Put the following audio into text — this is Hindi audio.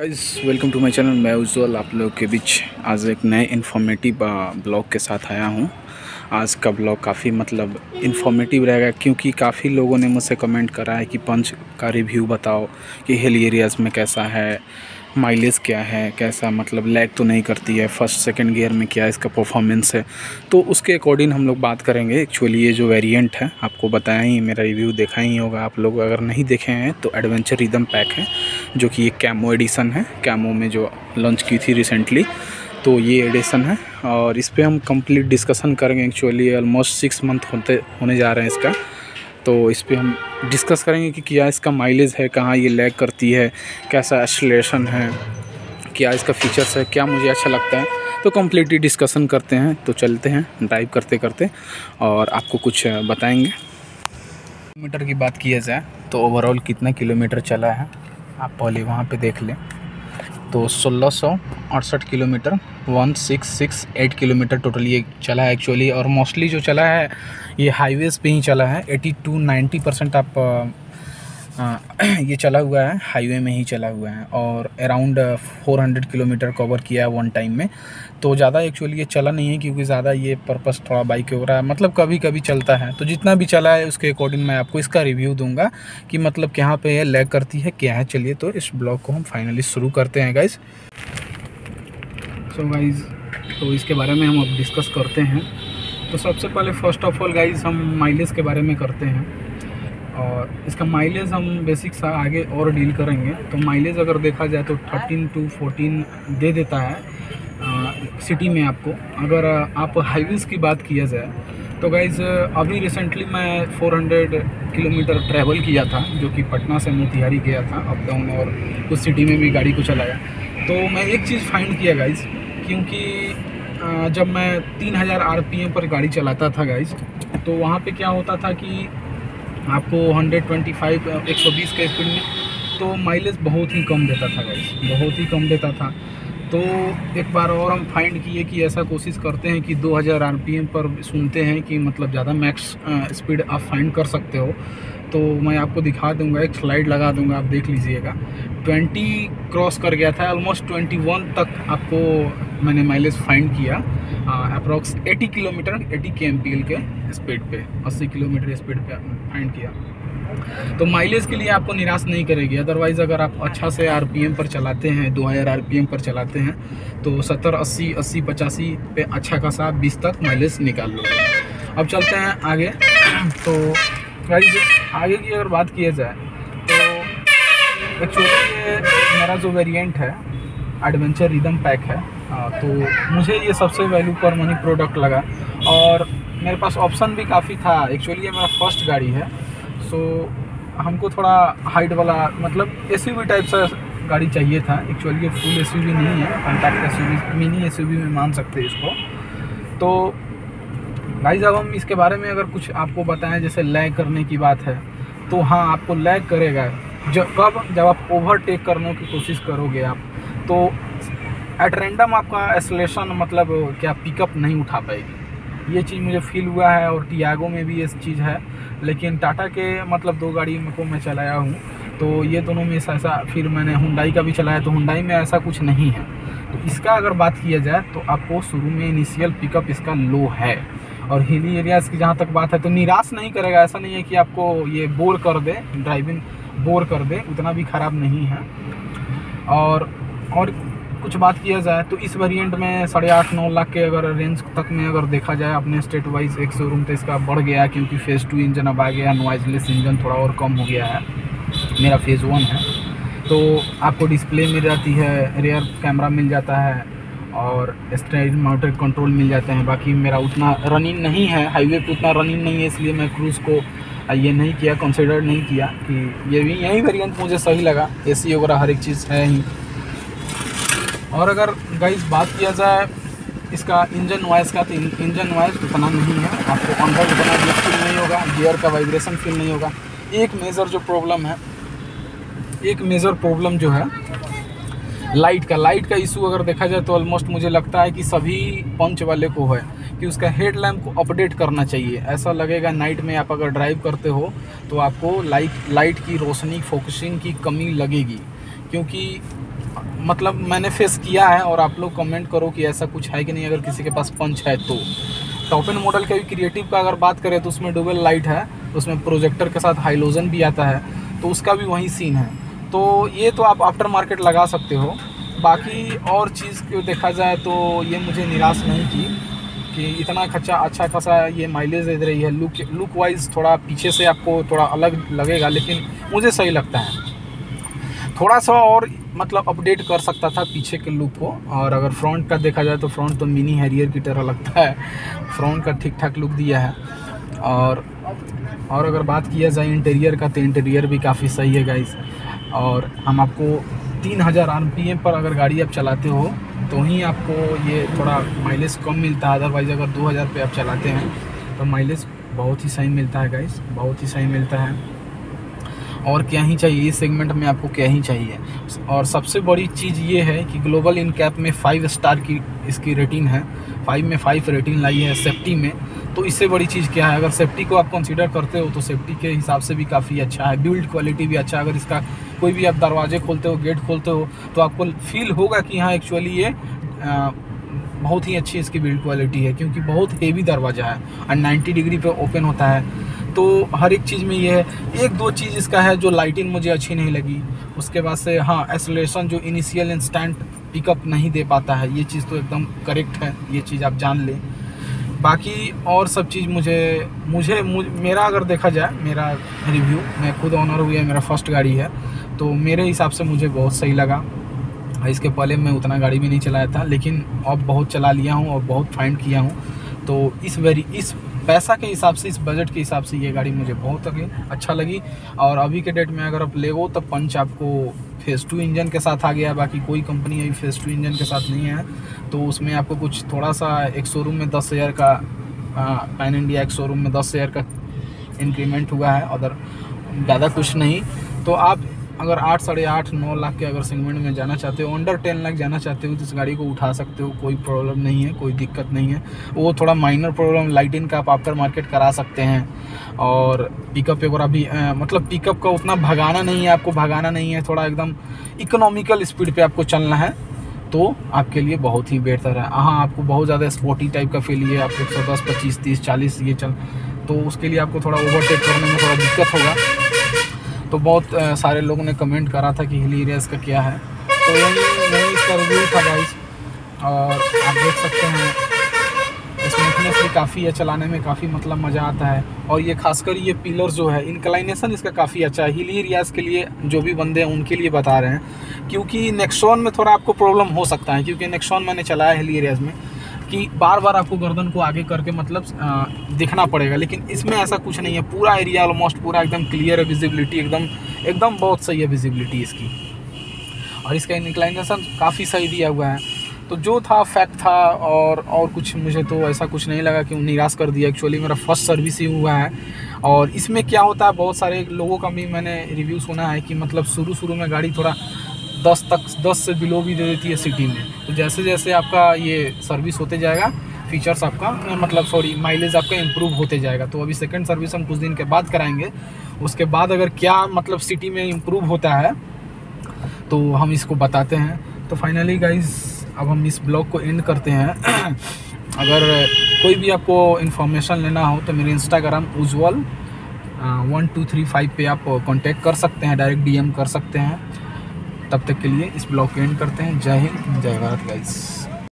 Guys welcome to my channel. मैं उज्जवल आप लोगों के बीच आज एक नए इन्फॉर्मेटिव ब्लॉग के साथ आया हूं। आज का ब्लॉग काफ़ी मतलब इन्फॉर्मेटिव रहेगा, क्योंकि काफ़ी लोगों ने मुझसे कमेंट करा है कि पंच का रिव्यू बताओ कि हिल एरियाज़ में कैसा है, माइलेज क्या है, कैसा मतलब लैग तो नहीं करती है, फर्स्ट सेकंड गियर में क्या इसका परफॉर्मेंस है। तो उसके अकॉर्डिंग हम लोग बात करेंगे। एक्चुअली ये जो वेरिएंट है आपको बताया ही, मेरा रिव्यू देखा ही होगा आप लोग, अगर नहीं देखे हैं तो एडवेंचर रिदम पैक है जो कि ये कैमो एडिशन है, कैमो में जो लॉन्च की थी रिसेंटली, तो ये एडिशन है। और इस पर हम कंप्लीट डिस्कशन करेंगे। एक्चुअली ऑलमोस्ट 6 मंथ होने जा रहे हैं इसका, तो इस पर हम डिस्कस करेंगे कि क्या इसका माइलेज है, कहाँ ये लैग करती है, कैसा एक्सीलरेशन है, क्या इसका फीचर्स है, क्या मुझे अच्छा लगता है, तो कम्प्लीटली डिस्कसन करते हैं। तो चलते हैं ड्राइव करते करते और आपको कुछ बताएंगे। किलोमीटर की बात किया जाए तो ओवरऑल कितना किलोमीटर चला है आप पहले वहाँ पे देख लें। तो 1668 किलोमीटर 1668 किलोमीटर टोटल ये चला है एक्चुअली। और मोस्टली जो चला है ये हाईवेज़ पे ही चला है। 80 to 90% आप ये चला हुआ है, हाईवे में ही चला हुआ है। और अराउंड 400 किलोमीटर कवर किया है वन टाइम में। तो ज़्यादा एक्चुअली ये चला नहीं है, क्योंकि ज़्यादा ये पर्पस थोड़ा बाइक हो रहा है, मतलब कभी कभी चलता है। तो जितना भी चला है उसके अकॉर्डिंग मैं आपको इसका रिव्यू दूंगा कि मतलब कहाँ पे ये लैग करती है, क्या है। चलिए तो इस ब्लॉग को हम फाइनली शुरू करते हैं गाइज़। सो गाइज़ तो इसके बारे में हम अब डिस्कस करते हैं। तो सबसे पहले फर्स्ट ऑफ ऑल गाइज़ हम माइलेज के बारे में करते हैं, और इसका माइलेज हम बेसिक सा आगे और डील करेंगे। तो माइलेज अगर देखा जाए तो 13 टू 14 दे देता है सिटी में आपको। अगर आप हाईवेज़ की बात किया जाए तो गाइज़ अभी रिसेंटली मैं 400 किलोमीटर ट्रैवल किया था, जो कि पटना से मोतिहारी गया था अप डाउन, और कुछ सिटी में भी गाड़ी को चलाया। तो मैं एक चीज़ फाइंड किया गाइज़, क्योंकि जब मैं 3000 RPM पर गाड़ी चलाता था गाइज़, तो वहाँ पे क्या होता था कि आपको 125 120 के स्पीड में तो माइलेज बहुत ही कम देता था गाइस, बहुत ही कम देता था। तो एक बार और हम फाइंड किए कि ऐसा कोशिश करते हैं कि 2000 आरपीएम पर सुनते हैं कि मतलब ज़्यादा मैक्स स्पीड आप फाइंड कर सकते हो। तो मैं आपको दिखा दूंगा, एक स्लाइड लगा दूंगा, आप देख लीजिएगा। 20 क्रॉस कर गया था, ऑलमोस्ट 21 तक आपको मैंने माइलेज फाइंड किया अप्रॉक्स 80 किलोमीटर 80 kmpl के स्पीड पे, 80 किलोमीटर स्पीड पे फाइंड किया। तो माइलेज के लिए आपको निराश नहीं करेगी। अदरवाइज़ अगर आप अच्छा से आरपीएम पर चलाते हैं, 2000 RPM पर चलाते हैं, तो 70 80 85 पे अच्छा खासा 20 तक माइलेज निकाल लोगे। अब चलते हैं आगे। तो गाइस आगे की अगर बात किया जाए तो एक्चुअली मेरा जो वेरिएंट है एडवेंचर रिदम पैक है, तो मुझे ये सबसे वैल्यू पर मनी प्रोडक्ट लगा। और मेरे पास ऑप्शन भी काफ़ी था। एक्चुअली ये मेरा फर्स्ट गाड़ी है, सो हमको थोड़ा हाइट वाला मतलब एसयूवी टाइप सा गाड़ी चाहिए था। एक्चुअली ये फुल एसयूवी नहीं है, कॉम्पैक्ट एसयूवी, मिनी एसयूवी में मान सकते हैं इसको। तो भाई साहब हम इसके बारे में अगर कुछ आपको बताएं, जैसे लैग करने की बात है, तो हाँ आपको लैग करेगा। जब आप ओवरटेक करने की कोशिश करोगे आप, तो एट रेंडम आपका एक्सीलरेशन मतलब क्या पिकअप नहीं उठा पाएगी। ये चीज़ मुझे फील हुआ है, और टियागो में भी ये चीज़ है, लेकिन टाटा के मतलब 2 गाड़ी को मैं चलाया हूँ, तो ये दोनों में ऐसा, फिर मैंने हुंडई का भी चलाया, तो हुंडई में ऐसा कुछ नहीं है। तो इसका अगर बात किया जाए तो आपको शुरू में इनिशियल पिकअप इसका लो है। और हिली एरियाज़ की जहाँ तक बात है तो निराश नहीं करेगा। ऐसा नहीं है कि आपको ये बोर कर दे, ड्राइविंग बोर कर दे, उतना भी ख़राब नहीं है। और कुछ बात किया जाए तो इस वेरिएंट में 8.5-9 लाख के अगर रेंज तक में अगर देखा जाए, अपने स्टेट वाइज एक शोरूम तो इसका बढ़ गया है, क्योंकि फेज़ 2 इंजन अब आ गया, नॉइजलेस इंजन थोड़ा और कम हो गया है। मेरा फेज़ 1 है, तो आपको डिस्प्ले मिल जाती है, रियर कैमरा मिल जाता है, और स्टेरिंग माउंटेड कंट्रोल मिल जाते हैं। बाकी मेरा उतना रनिंग नहीं है, हाईवे पर उतना रनिंग नहीं है, इसलिए मैं क्रूज़ को ये नहीं किया, कंसिडर नहीं किया कि ये भी यही वेरिएंट मुझे सही लगा। एसी वगैरह हर एक चीज़ है ही। और अगर गाइस बात किया जाए इसका इंजन नॉइज़ का, तो इंजन नॉइज़ उतना नहीं है, आपको अंदर उतना फील नहीं होगा, गियर का वाइब्रेशन फील नहीं होगा। एक मेजर प्रॉब्लम जो है लाइट का इशू अगर देखा जाए तो ऑलमोस्ट मुझे लगता है कि सभी पंच वाले को है कि उसका हेडलैम्प को अपडेट करना चाहिए। ऐसा लगेगा नाइट में आप अगर ड्राइव करते हो तो आपको लाइट की रोशनी फोकसिंग की कमी लगेगी, क्योंकि मतलब मैंने फेस किया है, और आप लोग कमेंट करो कि ऐसा कुछ है कि नहीं अगर किसी के पास पंच है तो। टॉप एंड मॉडल का भी क्रिएटिव का अगर बात करें तो उसमें डुबल लाइट है, उसमें प्रोजेक्टर के साथ हाइलोजन भी आता है, तो उसका भी वही सीन है। तो ये तो आप आफ्टर मार्केट लगा सकते हो। बाकी और चीज़ देखा जाए तो ये मुझे निराश नहीं की कि इतना खर्चा अच्छा खासा ये माइलेज दे रही है। लुक वाइज थोड़ा पीछे से आपको थोड़ा अलग लगेगा, लेकिन मुझे सही लगता है। थोड़ा सा और मतलब अपडेट कर सकता था पीछे के लुक को। और अगर फ्रंट का देखा जाए तो फ्रंट तो मिनी हैरियर की तरह लगता है, फ्रंट का ठीक ठाक लुक दिया है। और अगर बात किया जाए इंटीरियर का तो इंटीरियर भी काफ़ी सही है गाइस। और हम आपको 3000 RPM पर अगर गाड़ी आप चलाते हो तो ही आपको ये थोड़ा माइलेज कम मिलता है, अदरवाइज़ अगर 2000 पे आप चलाते हैं तो माइलेज बहुत ही सही मिलता है गाइस, बहुत ही सही मिलता है। और क्या ही चाहिए इस सेगमेंट में, आपको क्या ही चाहिए। और सबसे बड़ी चीज़ ये है कि ग्लोबल इन कैप में 5 स्टार की इसकी रेटिंग है, 5 में 5 रेटिंग लाई है सेफ्टी में। तो इससे बड़ी चीज़ क्या है, अगर सेफ्टी को आप कंसीडर करते हो तो सेफ्टी के हिसाब से भी काफ़ी अच्छा है, बिल्ड क्वालिटी भी अच्छा है। अगर इसका कोई भी आप दरवाजे खोलते हो, गेट खोलते हो तो आपको फील होगा कि हाँ एक्चुअली ये बहुत ही अच्छी इसकी बिल्ड क्वालिटी है, क्योंकि बहुत हेवी दरवाज़ा है और 90 डिग्री पर ओपन होता है। तो हर एक चीज़ में ये है। एक दो चीज़ इसका है जो लाइटिंग मुझे अच्छी नहीं लगी, उसके बाद से हाँ एक्सेलरेशन जो इनिशियल इंस्टेंट पिकअप नहीं दे पाता है, ये चीज़ तो एकदम करेक्ट है, ये चीज़ आप जान लें। बाकी और सब चीज़ मेरा अगर देखा जाए, मेरा रिव्यू, मैं खुद ऑनर हुई है, मेरा फर्स्ट गाड़ी है, तो मेरे हिसाब से मुझे बहुत सही लगा। इसके पहले मैं उतना गाड़ी भी नहीं चलाया था, लेकिन अब बहुत चला लिया हूँ और बहुत फाइंड किया हूँ। तो इस पैसा के हिसाब से, इस बजट के हिसाब से ये गाड़ी मुझे बहुत अच्छा लगी। और अभी के डेट में अगर आप ले हो तो पंच आपको फेस 2 इंजन के साथ आ गया, बाकी कोई कंपनी अभी फेस 2 इंजन के साथ नहीं है। तो उसमें आपको कुछ थोड़ा सा एक शोरूम में 10,000 का पैन इंडिया एक शोरूम में 10,000 का इंक्रीमेंट हुआ है, अदर ज़्यादा कुछ नहीं। तो आप अगर 8, साढ़े 8, 9 लाख के अगर सेगमेंट में जाना चाहते हो, अंडर 10 लाख जाना चाहते हो तो इस गाड़ी को उठा सकते हो, कोई प्रॉब्लम नहीं है, कोई दिक्कत नहीं है। वो थोड़ा माइनर प्रॉब्लम लाइटिंग का आप आफ्टर मार्केट करा सकते हैं। और पिकअप वगैरह भी मतलब पिकअप का उतना भगाना नहीं है, आपको भगाना नहीं है, थोड़ा एकदम इकोनॉमिकल स्पीड पर आपको चलना है तो आपके लिए बहुत ही बेहतर है। हाँ आपको बहुत ज़्यादा स्पोर्टी टाइप का फील है, आपको 110, 25, 30, 40 ये चल, तो उसके लिए आपको थोड़ा ओवरटेक करने में थोड़ा दिक्कत होगा। तो बहुत सारे लोगों ने कमेंट करा था कि हिली एरियाज़ का क्या है, तो यही इसका रिव्यू था गाइस। और आप देख सकते हैं स्मूथनेस भी काफ़ी है, चलाने में काफ़ी मतलब मज़ा आता है। और ये खासकर ये पिलर जो है, इंक्लाइनेशन इसका काफ़ी अच्छा है। हिली एरियाज़ के लिए जो भी बंदे हैं उनके लिए बता रहे हैं, क्योंकि नेक्सॉन में थोड़ा आपको प्रॉब्लम हो सकता है, क्योंकि नेक्सॉन मैंने चलाया हिली एरियाज़ में कि बार बार आपको गर्दन को आगे करके मतलब दिखना पड़ेगा, लेकिन इसमें ऐसा कुछ नहीं है। पूरा एरिया ऑलमोस्ट पूरा एकदम क्लियर है, विजिबिलिटी एकदम बहुत सही है विजिबिलिटी इसकी। और इसका इंक्लाइनेशन काफ़ी सही दिया हुआ है। तो जो था फैक्ट था, और कुछ मुझे तो ऐसा कुछ नहीं लगा कि निराश कर दिया। एक्चुअली मेरा फर्स्ट सर्विस ही हुआ है। और इसमें क्या होता है, बहुत सारे लोगों का भी मैंने रिव्यू सुना है कि मतलब शुरू में गाड़ी थोड़ा 10 से बिलो भी दे देती है सिटी में। तो जैसे जैसे आपका ये सर्विस होते जाएगा, फीचर्स आपका मतलब सॉरी माइलेज आपका इम्प्रूव होते जाएगा। तो अभी सेकंड सर्विस हम कुछ दिन के बाद कराएंगे, उसके बाद अगर क्या मतलब सिटी में इम्प्रूव होता है तो हम इसको बताते हैं। तो फाइनली गाइज अब हम इस ब्लॉग को एंड करते हैं। अगर कोई भी आपको इन्फॉर्मेशन लेना हो तो मेरे Instagram usual 1235 पे आप कॉन्टेक्ट कर सकते हैं, डायरेक्ट DM कर सकते हैं। तब तक के लिए इस ब्लॉग को एंड करते हैं। जय हिंद जय भारत गाइस।